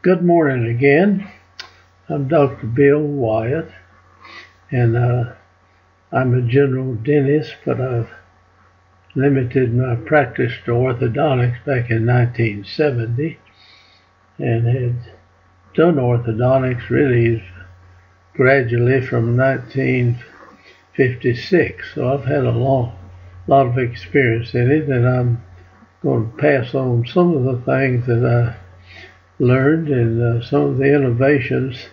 Good morning again. I'm Dr. Bill Wyatt, and I'm a general dentist, but I've limited my practice to orthodontics back in 1970, and had done orthodontics really gradually from 1956. So I've had a lot of experience in it, and I'm going to pass on some of the things that I learned and some of the innovations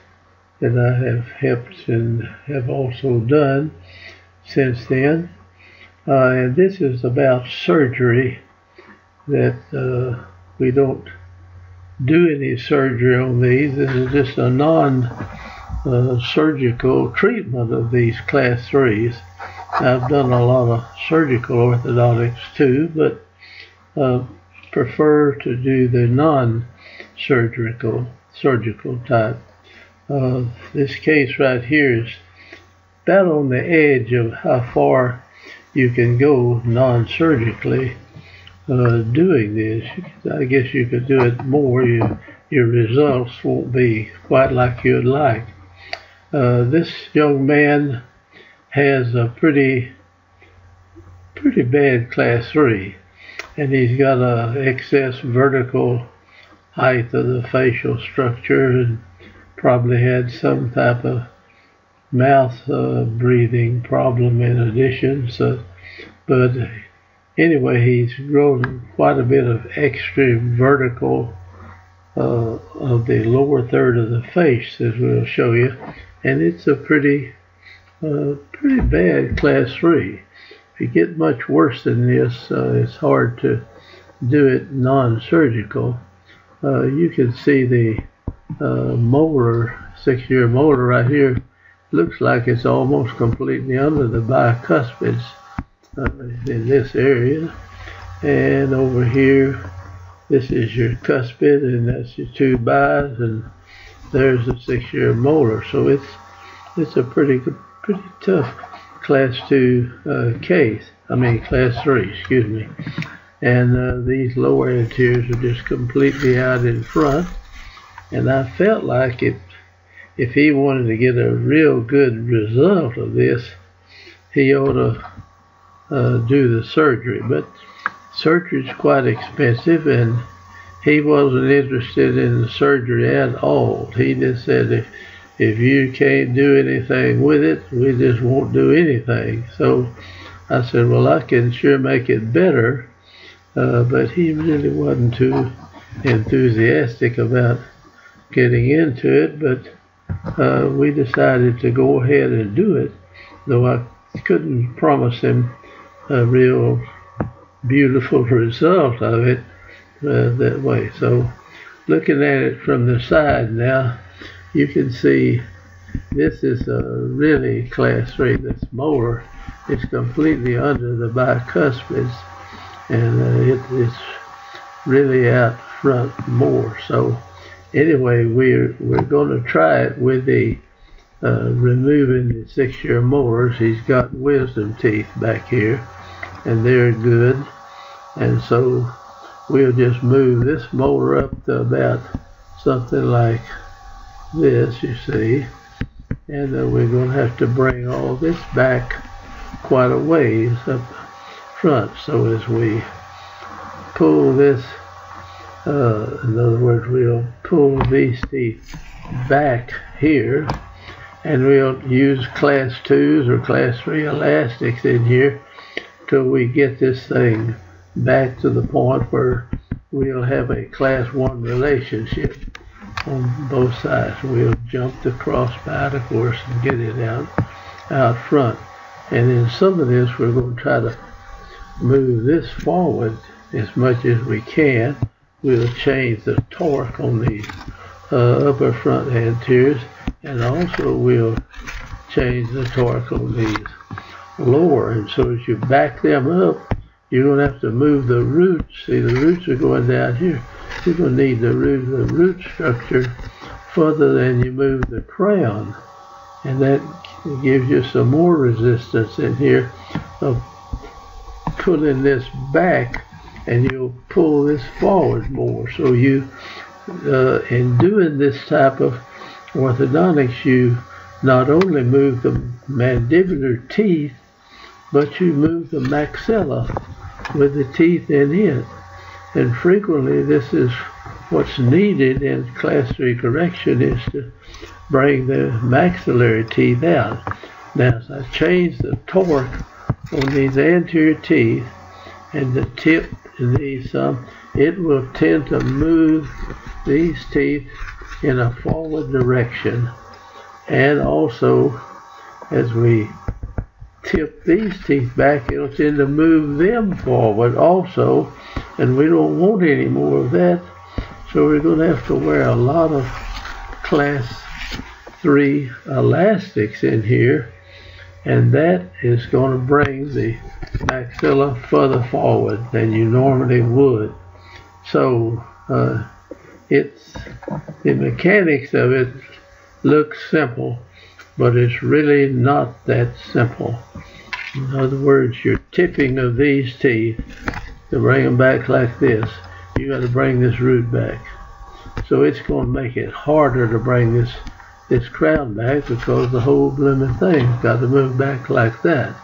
that I have helped and have also done since then. And this is about surgery, that we don't do any surgery on these. This is just a non-surgical treatment of these class 3s. I've done a lot of surgical orthodontics too, but prefer to do the non-surgical type. This case right here is about on the edge of how far you can go non-surgically doing this. I guess you could do it more. Your results won't be quite like you'd like. This young man has a pretty bad class 3, and he's got an excess vertical height of the facial structure, and probably had some type of mouth breathing problem in addition. So, but anyway, he's grown quite a bit of extra vertical of the lower third of the face, as we'll show you, and it's a pretty bad class 3. If you get much worse than this, it's hard to do it non-surgical. You can see the molar, 6-year molar right here. Looks like it's almost completely under the bicuspids in this area. And over here, this is your cuspid, and that's your two bis, and there's the 6-year molar. So it's a pretty tough class 2 case. I mean class 3, excuse me. And these lower anteriors are just completely out in front. And I felt like if he wanted to get a real good result of this, he ought to do the surgery. But surgery's quite expensive, and he wasn't interested in the surgery at all. He just said, if you can't do anything with it, we just won't do anything. So I said, well, I can sure make it better. But he really wasn't too enthusiastic about getting into it, but we decided to go ahead and do it, though I couldn't promise him a real beautiful result of it that way. So looking at it from the side now, you can see this is a really class 3. This molar is completely under the bicuspids, and it's really out front more. So anyway, we're going to try it with the removing the 6-year molars. He's got wisdom teeth back here, and they're good, and so we'll just move this molar up to about something like this, you see, and then we're going to have to bring all this back quite a ways up front. So as we pull this, in other words, we'll pull these teeth back here, and we'll use class 2s or class 3 elastics in here till we get this thing back to the point where we'll have a class 1 relationship on both sides. We'll jump the crossbite, of course, and get it out front. And in some of this, we're going to try to move this forward as much as we can. We'll change the torque on the upper front anteriors, and also we'll change the torque on these lower. And so as you back them up, you're going to have to move the roots. See, the roots are going down here. You're going to need the root structure further than you move the crown, and that gives you some more resistance in here of pulling this back, and you'll pull this forward more. So you in doing this type of orthodontics, you not only move the mandibular teeth, but you move the maxilla with the teeth in it. And frequently this is what's needed in class 3 correction, is to bring the maxillary teeth out. Now, as I change the torque on these anterior teeth and the tip in these, it will tend to move these teeth in a forward direction. And also, as we tip these teeth back, it'll tend to move them forward also, and we don't want any more of that. So we're going to have to wear a lot of class 3 elastics in here, and that is going to bring the maxilla further forward than you normally would. So it's the mechanics of it looks simple, but it's really not that simple. In other words, you're tipping of these teeth to bring them back like this. You got to bring this root back. So it's going to make it harder to bring this crown back, because the whole blooming thing's got to move back like that.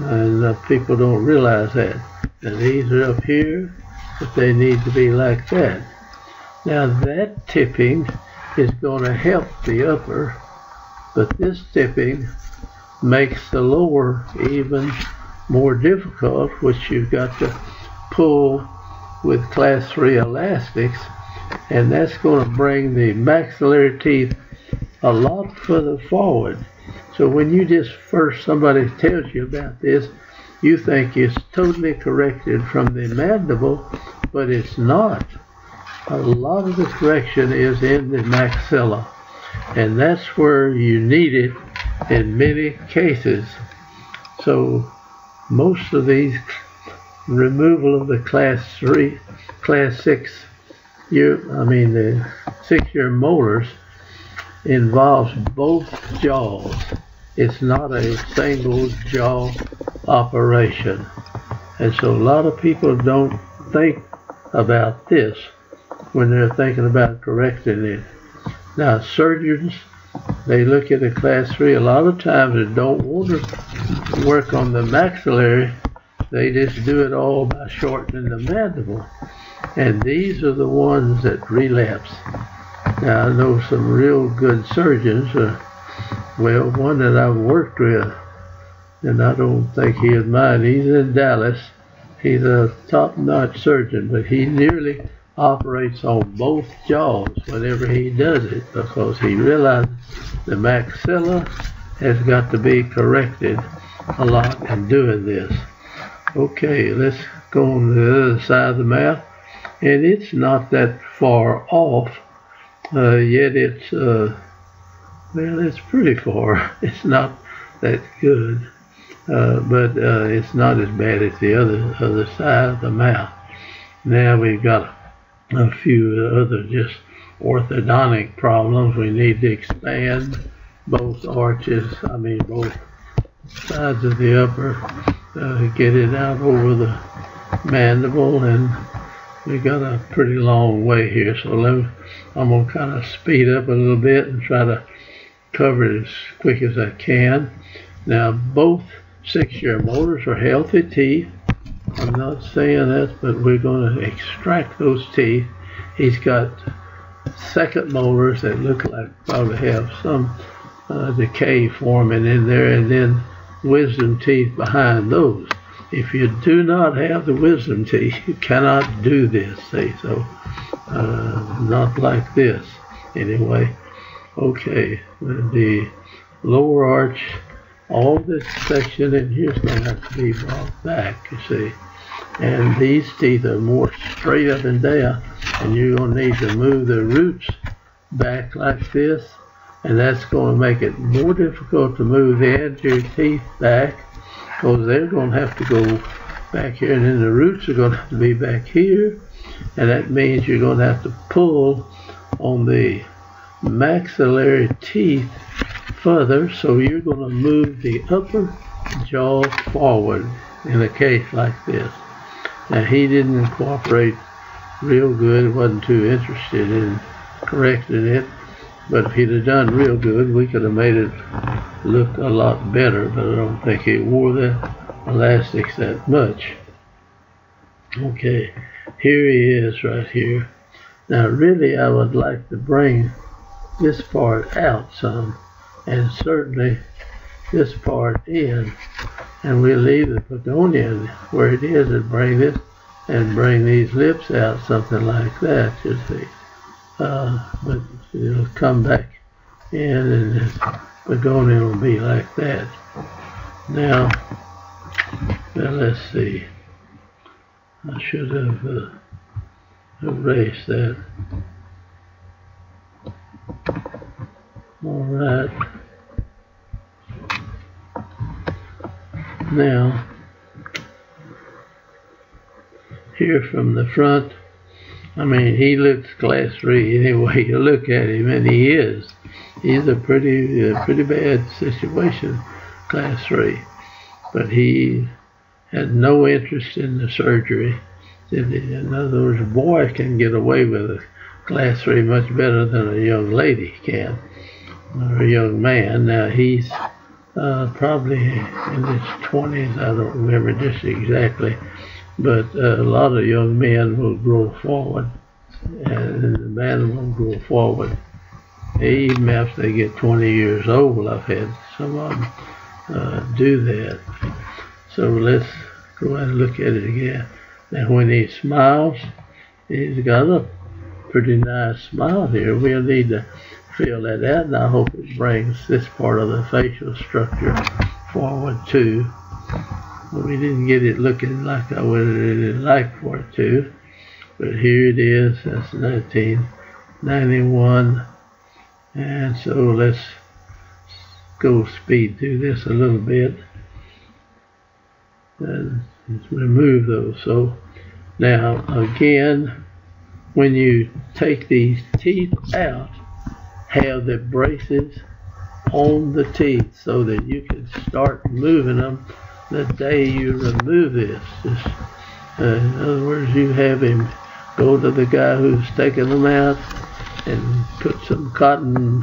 And people don't realize that. And these are up here, but they need to be like that. Now that tipping is going to help the upper, but this tipping makes the lower even more difficult, which you've got to pull with class 3 elastics, and that's going to bring the maxillary teeth a lot further forward. So when you just first somebody tells you about this, you think it's totally corrected from the mandible, but it's not. A lot of the correction is in the maxilla, and that's where you need it in many cases. So most of these removal of the class six year molars involves both jaws. It's not a single jaw operation. And so a lot of people don't think about this when they're thinking about correcting it. Now, surgeons, they look at a class 3 a lot of times and don't want to work on the maxillary. They just do it all by shortening the mandible. And these are the ones that relapse. Now, I know some real good surgeons. Well, one that I've worked with, and I don't think he is mine. He's in Dallas. He's a top-notch surgeon, but he nearly operates on both jaws whenever he does it, because he realizes the maxilla has got to be corrected a lot in doing this. Okay, let's go on to the other side of the mouth, and it's not that far off, yet it's, well, it's pretty far. It's not that good, but it's not as bad as the other side of the mouth. Now we've got a few other just orthodontic problems. We need to expand both arches, both sides of the upper, get it out over the mandible, and we got a pretty long way here. So I'm going to kind of speed up a little bit and try to cover it as quick as I can. Now, both 6-year molars are healthy teeth. I'm not saying that, but we're going to extract those teeth. He's got second molars that look like probably have some decay forming in there, and then wisdom teeth behind those. If you do not have the wisdom teeth, you cannot do this, see? So not like this anyway. Okay, the lower arch, all this section in here is going to have to be brought back, you see. And these teeth are more straight up and down, and you're going to need to move the roots back like this, and that's going to make it more difficult to move the anterior teeth back, because they're going to have to go back here, and then the roots are going to have to be back here, and that means you're going to have to pull on the maxillary teeth further, so you're going to move the upper jaw forward in a case like this. Now, he didn't cooperate real good, wasn't too interested in correcting it. But if he'd have done real good, we could have made it look a lot better, but I don't think he wore the elastics that much. Okay, here he is right here. Now really I would like to bring this part out some, and certainly this part in, and we'll leave the Pagonian where it is and bring this and bring these lips out, something like that, you see. But it'll come back in and the Pagonian will be like that. Now, let's see. I should have erased that. All right. Now, here from the front, I mean, he looks class 3 any way you look at him, and he is. He's a pretty bad situation, class 3. But he had no interest in the surgery. In other words, a boy can get away with a class 3 much better than a young lady can, or a young man. Now, he's probably in his 20s, I don't remember just exactly, but a lot of young men will grow forward, and the man will grow forward. Even after they get 20 years old, I've had some of them do that. So let's go and look at it again. Now when he smiles, he's got a pretty nice smile here. We'll need to fill that out, and I hope it brings this part of the facial structure forward too. But we didn't get it looking like I would really like for it to. But here it is. That's 1991. And so let's go speed through this a little bit and remove those. So now again, when you take these teeth out, have the braces on the teeth so that you can start moving them the day you remove this. In other words, you have him go to the guy who's taking them out and put some cotton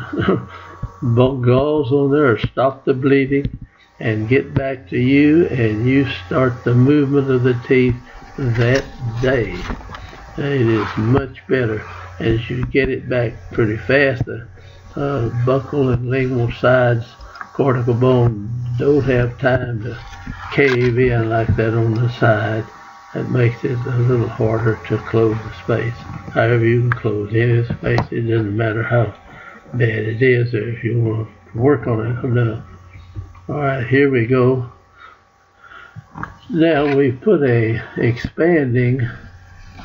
gauze on there, or stop the bleeding, and get back to you, and you start the movement of the teeth that day. It is much better as you get it back pretty fast. The buccal and lingual sides, cortical bone, don't have time to cave in like that on the side. That makes it a little harder to close the space. However, you can close any space. It doesn't matter how bad it is if you want to work on it enough. All right, here we go. Now we put a expanding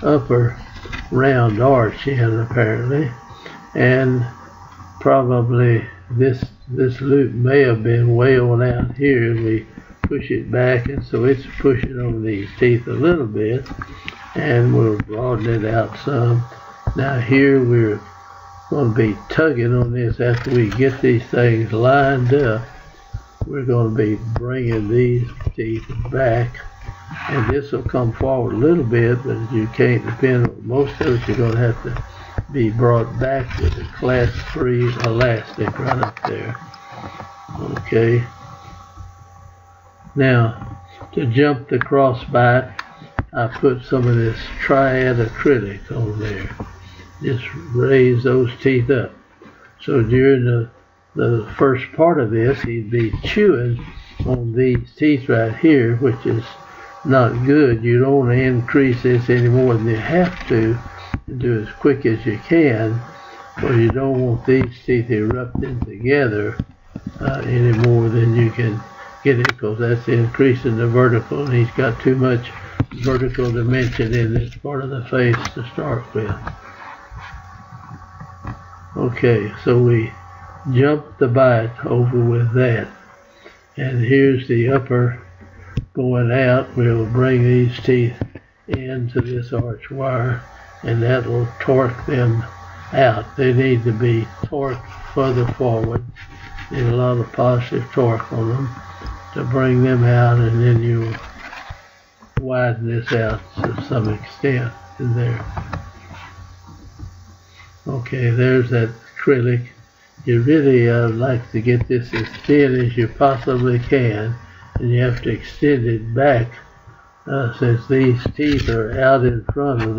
upper round arch in, apparently, and probably this loop may have been way on out here, and we push it back, and so it's pushing on these teeth a little bit, and we'll broaden it out some. Now here we're going to be tugging on this after we get these things lined up. We're going to be bringing these teeth back, and this will come forward a little bit, but you can't depend on most of it. You're going to have to be brought back with a class 3 elastic right up there. Okay. Now, to jump the crossbite, I put some of this triad acrylic on there. Just raise those teeth up. So during the first part of this, he'd be chewing on these teeth right here, which is not good. You don't want to increase this any more than you have to. Do as quick as you can, because you don't want these teeth erupting together any more than you can get it, because that's increasing the vertical, and he's got too much vertical dimension in this part of the face to start with. Okay, so we jump the bite over with that, and here's the upper going out. We'll bring these teeth into this arch wire, and that will torque them out. They need to be torqued further forward. Need a lot of positive torque on them to bring them out, and then you widen this out to some extent. in there. Okay, there's that acrylic. You really like to get this as thin as you possibly can, and you have to extend it back since these teeth are out in front of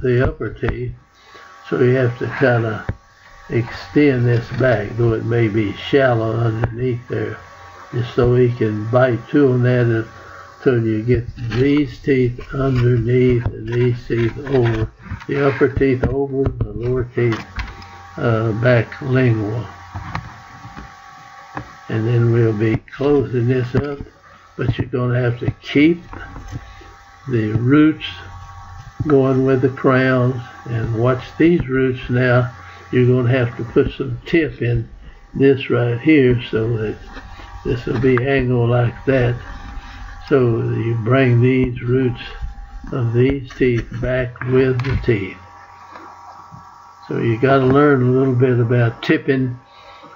the upper teeth. So you have to kind of extend this back, though it may be shallow underneath there, just so he can bite two on that until you get these teeth underneath and these teeth over. The upper teeth over, the lower teeth back lingual. And then we'll be closing this up, but you're going to have to keep the roots going with the crowns. And watch these roots now. You're going to have to put some tip in this right here so that this will be angled like that. So you bring these roots of these teeth back with the teeth. So you got to learn a little bit about tipping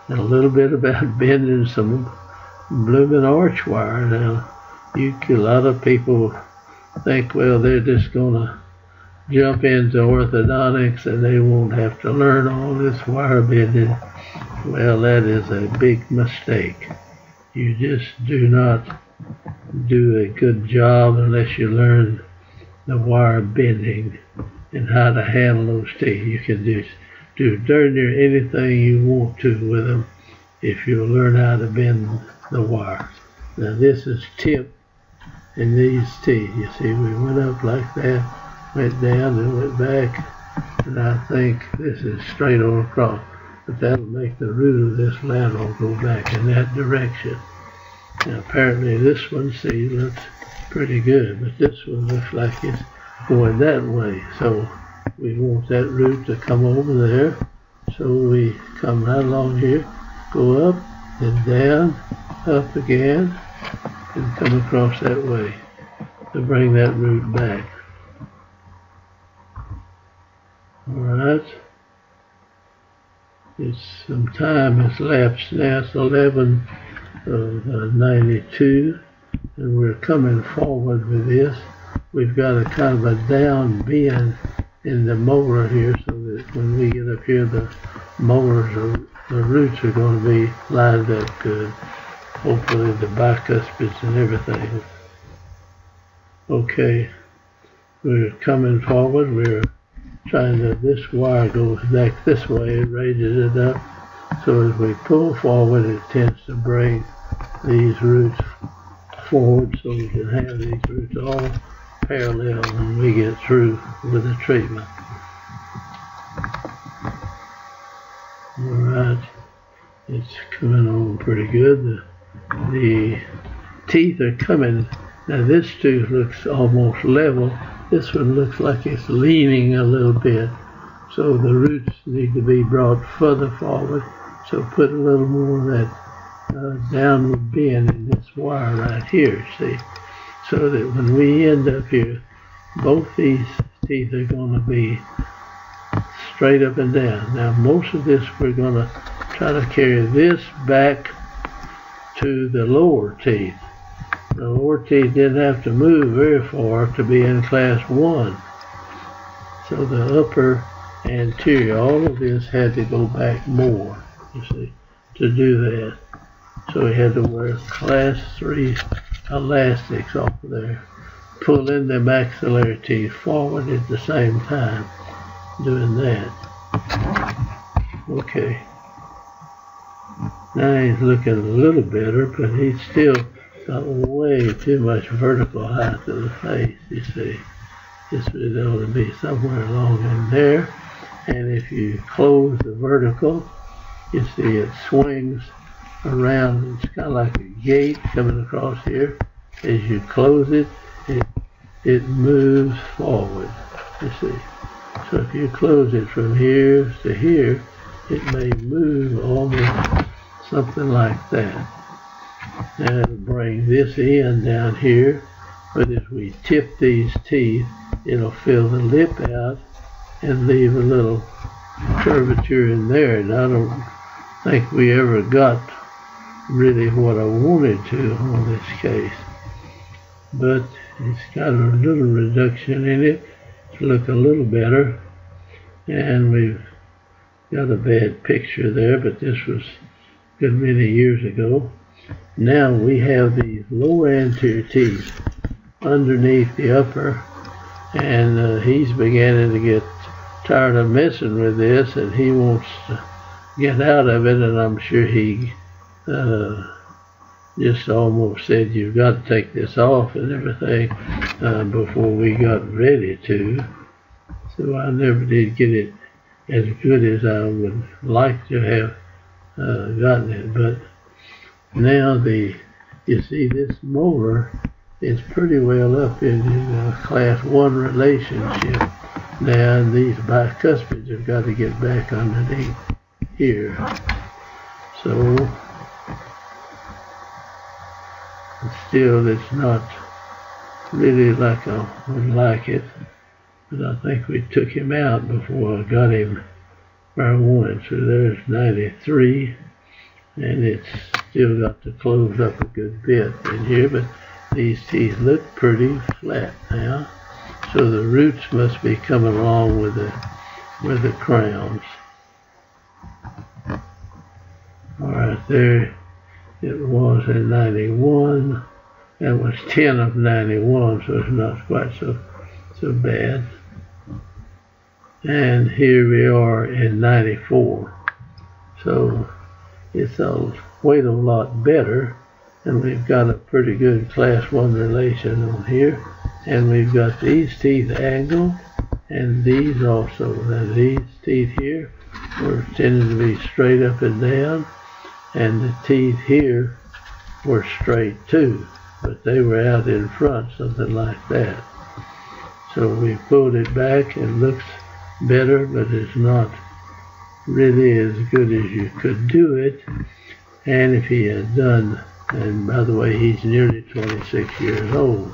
and a little bit about bending some blooming arch wire. Now, a lot of people think, well, they're just going to jump into orthodontics and they won't have to learn all this wire bending. Well, that is a big mistake. You just do not do a good job unless you learn the wire bending and how to handle those teeth. You can do darn near anything you want to with them if you learn how to bend the wire. Now this is tip in these teeth. You see, we went up like that, went down and went back, and I think this is straight on across, but that'll make the root of this lateral go back in that direction. Now apparently this one, see, looks pretty good, but this one looks like it's going that way, so we want that root to come over there. So we come right along here, go up and down, up again, and come across that way to bring that root back. Alright, it's some time has lapsed now. It's 11 of 92, and we're coming forward with this. We've got a kind of a down bend in the molar here, so that when we get up here, the molars or the roots are going to be lined up good. Hopefully the bicuspids and everything. Okay, we're coming forward. We're trying to, this wire goes back this way, it raises it up, so as we pull forward it tends to bring these roots forward, so we can have these roots all parallel when we get through with the treatment. Alright, it's coming on pretty good. The teeth are coming. Now this tooth looks almost level. This one looks like it's leaning a little bit, so the roots need to be brought further forward. So put a little more of that downward bend in this wire right here, see, so that when we end up here, both these teeth are going to be straight up and down. Now most of this we're going to try to carry this back to the lower teeth. The lower teeth didn't have to move very far to be in class 1. So the upper anterior, all of this had to go back more, you see, to do that. So we had to wear class 3 elastics off of there, pulling the maxillary teeth forward at the same time, doing that. Okay. Now he's looking a little better, but he's still got way too much vertical height to the face, you see. This would ought to be somewhere along in there. And if you close the vertical, you see it swings around. It's kind of like a gate coming across here. As you close it, it moves forward, you see. So if you close it from here to here, it may move almost something like that. Now it'll bring this end down here, but if we tip these teeth, it'll fill the lip out and leave a little curvature in there. And I don't think we ever got really what I wanted to on this case, but it's got a little reduction in it. to look a little better, and we've got a bad picture there, but this was a good many years ago. Now we have these lower anterior teeth underneath the upper, and he's beginning to get tired of messing with this, and he wants to get out of it, and I'm sure he just almost said, "You've got to take this off," and everything before we got ready to. So I never did get it as good as I would like to have gotten it. But now you see this molar is pretty well up in class 1 relationship. Now these bicuspids have got to get back underneath here. So still, it's not really like I would like it, but I think we took him out before I got him where I wanted. So there's 93, and it's still got to close up a good bit in here, but these teeth look pretty flat now. So the roots must be coming along with the crowns. All right, there it was in 91. That was 10 of 91, so it's not quite so bad. And here we are in 94. So it's a weight a lot better, and we've got a pretty good class 1 relation on here. And we've got these teeth angled, and these also. Now these teeth here were tending to be straight up and down, and the teeth here were straight too, but they were out in front, something like that. So we pulled it back. It looks better, but it's not really as good as you could do it. And if he had done, and by the way, he's nearly 26 years old.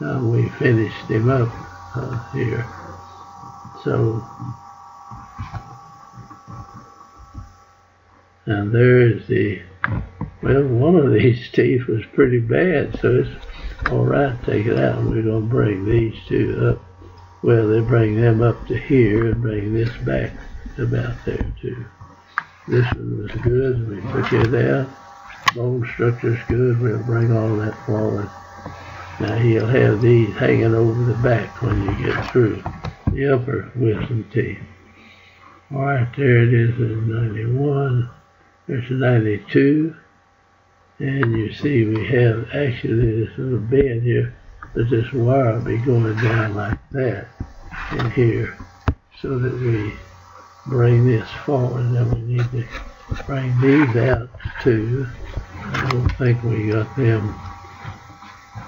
Now we finished him up here. So. And there is the, well, one of these teeth was pretty bad, so it's all right, take it out. We're going to bring these two up. Well, they bring them up to here and bring this back about there, too. This one was good. We took it out. Bone structure's good. We'll bring all that forward. Now, he'll have these hanging over the back when you get through the upper wisdom teeth. All right, there it is in 91. There's 92, and you see we have actually this little bend here, but this wire will be going down like that in here, so that we bring this forward. Now we need to bring these out too. I don't think we got them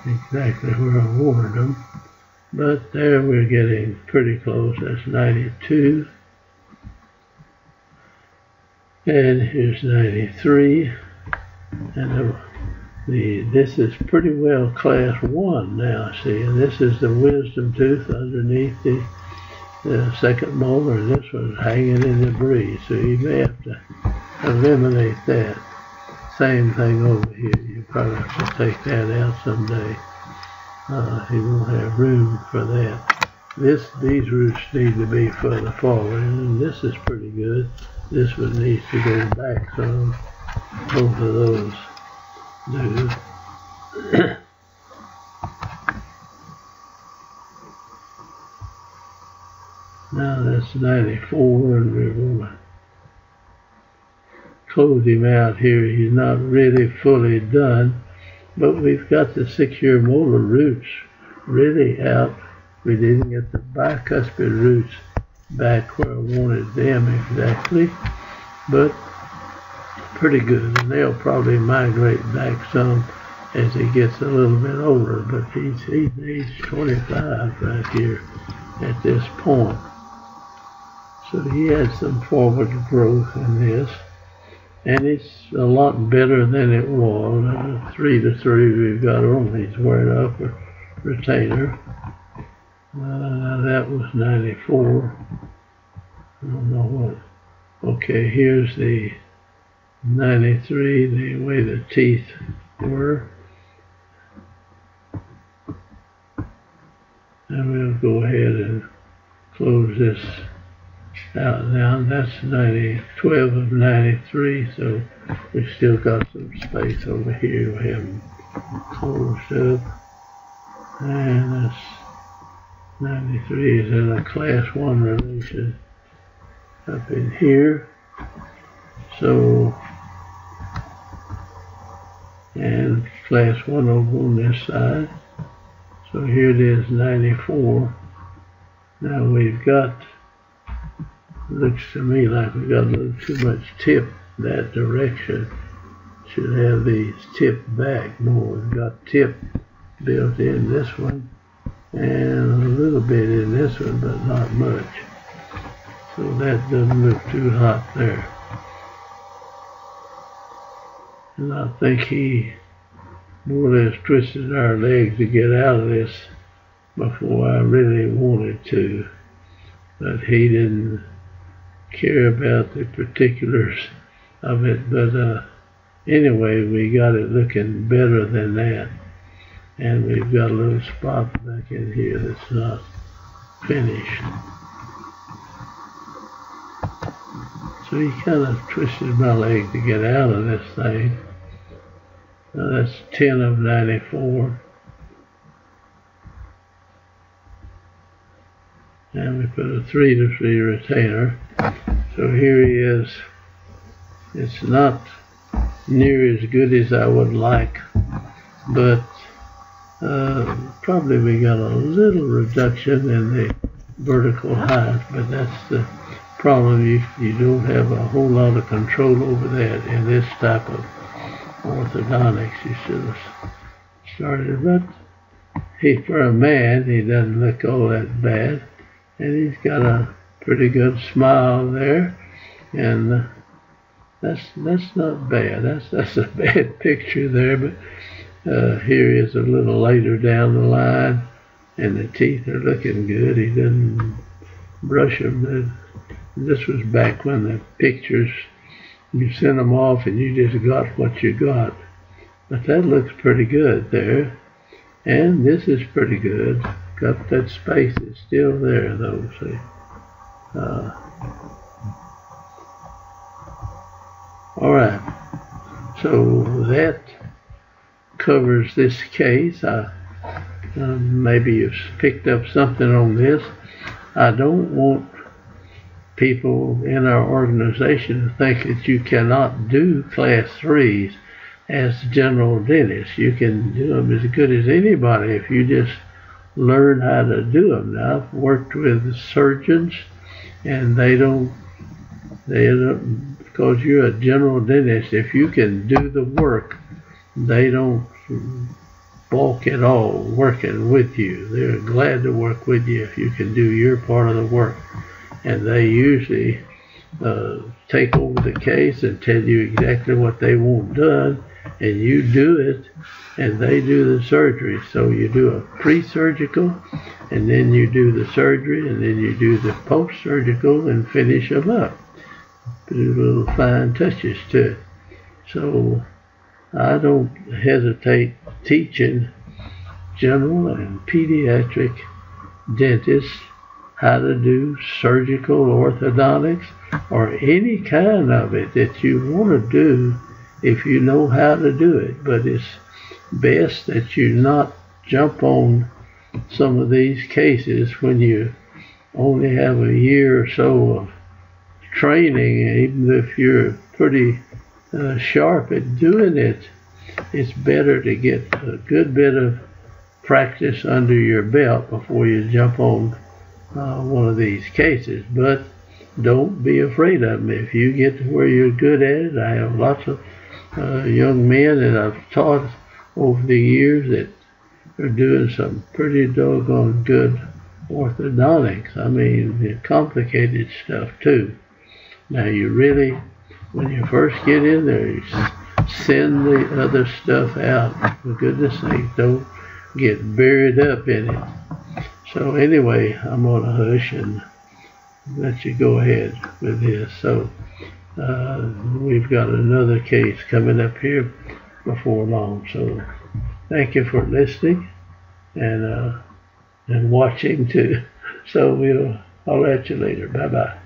exactly where I wanted them, but there we're getting pretty close. That's 92. And here's 93, and this is pretty well class 1 now, see, and this is the wisdom tooth underneath the second molar, and this one's hanging in the breeze, so you may have to eliminate that. Same thing over here, you probably have to take that out someday. You won't have room for that. These roots need to be further forward, and this is pretty good. This one needs to go back, so both of those do. Now that's 94, and we're going to close him out here. He's not really fully done, but we've got the 6-year molar roots really out. We didn't get the bicuspid roots back where I wanted them exactly, but pretty good, and they'll probably migrate back some as he gets a little bit older, but he's age 25 right here at this point. So he had some forward growth in this, and it's a lot better than it was. 3 to 3 we've got on. He's wearing an upper retainer. That was 94. I don't know what. Okay, here's the 93, the way the teeth were. And we'll go ahead and close this out now. That's 12 of 93, so we've still got some space over here we haven't closed up. And that's 93 is in a class 1 release up in here. So, and class 1 over on this side. So here it is, 94. Now we've got, looks to me like we've got a little too much tip that direction. Should have these tip back more. We've got tip built in this one, and a little bit in this one, but not much. So that doesn't look too hot there. And I think he more or less twisted our leg to get out of this before I really wanted to. But he didn't care about the particulars of it. But anyway, we got it looking better than that. And we've got a little spot back in here that's not finished. So he kind of twisted my leg to get out of this thing. Now that's 10 of 94. And we put a 3-to-3 retainer. So here he is. It's not near as good as I would like, but probably we got a little reduction in the vertical height, but that's the problem. You don't have a whole lot of control over that in this type of orthodontics. You should have started, but he, for a man, he doesn't look all that bad, and he's got a pretty good smile there, and that's not bad. That's a bad picture there, but. Here is a little later down the line, and the teeth are looking good. He didn't brush them. This was back when the pictures, you sent them off and you just got what you got. But that looks pretty good there. And this is pretty good. Got that space. It's still there, though. See? All right. So that covers this case. Maybe you've picked up something on this. I don't want people in our organization to think that you cannot do class 3s as general dentists. You can do them as good as anybody if you just learn how to do them. Now, I've worked with surgeons, and they don't, because you're a general dentist, if you can do the work, they don't balk at all working with you. They're glad to work with you if you can do your part of the work. And they usually take over the case and tell you exactly what they want done, and you do it, and they do the surgery. So you do a pre-surgical, and then you do the surgery, and then you do the post-surgical and finish them up. Do little fine touches to it. So I don't hesitate teaching general and pediatric dentists how to do surgical orthodontics or any kind of it that you want to do if you know how to do it. But it's best that you not jump on some of these cases when you only have a year or so of training, even if you're pretty sharp at doing it. It's better to get a good bit of practice under your belt before you jump on one of these cases. But don't be afraid of them. If you get to where you're good at it, I have lots of young men that I've taught over the years that are doing some pretty doggone good orthodontics. I mean, the complicated stuff too. Now, you really, when you first get in there, you send the other stuff out. For goodness sake, don't get buried up in it. So anyway, I'm gonna hush and let you go ahead with this. So we've got another case coming up here before long. So thank you for listening and watching too. So we'll I'll at you later. Bye-bye.